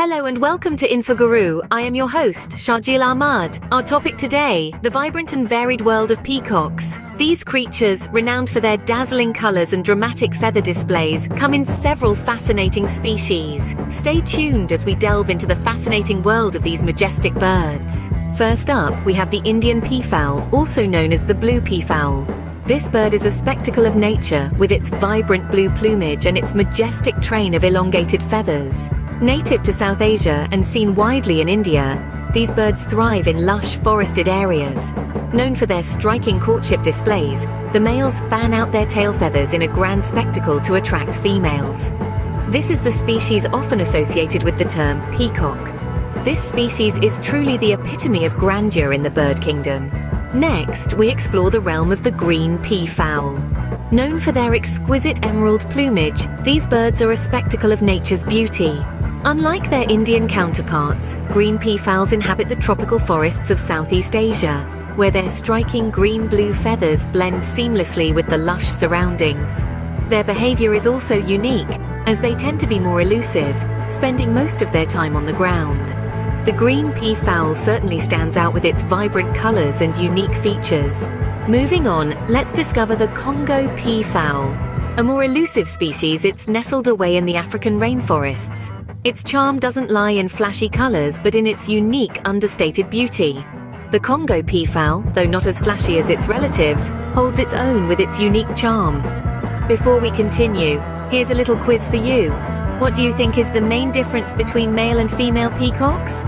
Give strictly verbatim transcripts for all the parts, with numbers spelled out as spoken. Hello and welcome to InfoGuru. I am your host, Sharjeel Ahmad. Our topic today, the vibrant and varied world of peacocks. These creatures, renowned for their dazzling colors and dramatic feather displays, come in several fascinating species. Stay tuned as we delve into the fascinating world of these majestic birds. First up, we have the Indian peafowl, also known as the blue peafowl. This bird is a spectacle of nature, with its vibrant blue plumage and its majestic train of elongated feathers. Native to South Asia and seen widely in India, these birds thrive in lush, forested areas. Known for their striking courtship displays, the males fan out their tail feathers in a grand spectacle to attract females. This is the species often associated with the term peacock. This species is truly the epitome of grandeur in the bird kingdom. Next, we explore the realm of the green peafowl. Known for their exquisite emerald plumage, these birds are a spectacle of nature's beauty. Unlike their Indian counterparts, green peafowls inhabit the tropical forests of Southeast Asia, where their striking green-blue feathers blend seamlessly with the lush surroundings. Their behavior is also unique, as they tend to be more elusive, spending most of their time on the ground. The green peafowl certainly stands out with its vibrant colors and unique features. Moving on, let's discover the Congo peafowl. A more elusive species, it's nestled away in the African rainforests. Its charm doesn't lie in flashy colors, but in its unique, understated beauty. The Congo peafowl, though not as flashy as its relatives, holds its own with its unique charm. Before we continue, here's a little quiz for you. What do you think is the main difference between male and female peacocks?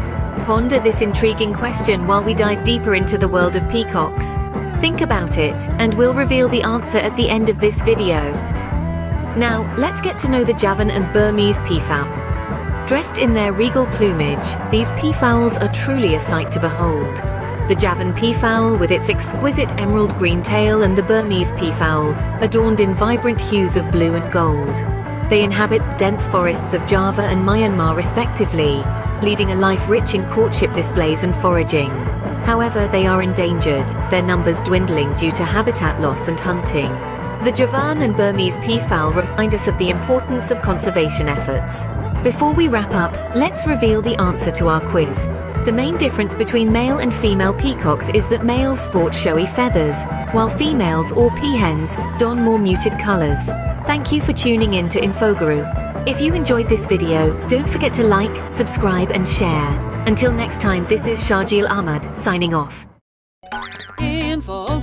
Ponder this intriguing question while we dive deeper into the world of peacocks. Think about it, and we'll reveal the answer at the end of this video. Now, let's get to know the Javan and Burmese peafowl. Dressed in their regal plumage, these peafowls are truly a sight to behold. The Javan peafowl, with its exquisite emerald green tail, and the Burmese peafowl, adorned in vibrant hues of blue and gold. They inhabit dense forests of Java and Myanmar respectively, leading a life rich in courtship displays and foraging. However, they are endangered, their numbers dwindling due to habitat loss and hunting. The Javan and Burmese peafowl remind us of the importance of conservation efforts. Before we wrap up, let's reveal the answer to our quiz. The main difference between male and female peacocks is that males sport showy feathers, while females or peahens don more muted colors. Thank you for tuning in to InfoGuru. If you enjoyed this video, don't forget to like, subscribe and share. Until next time, this is Sharjeel Ahmad signing off. Info.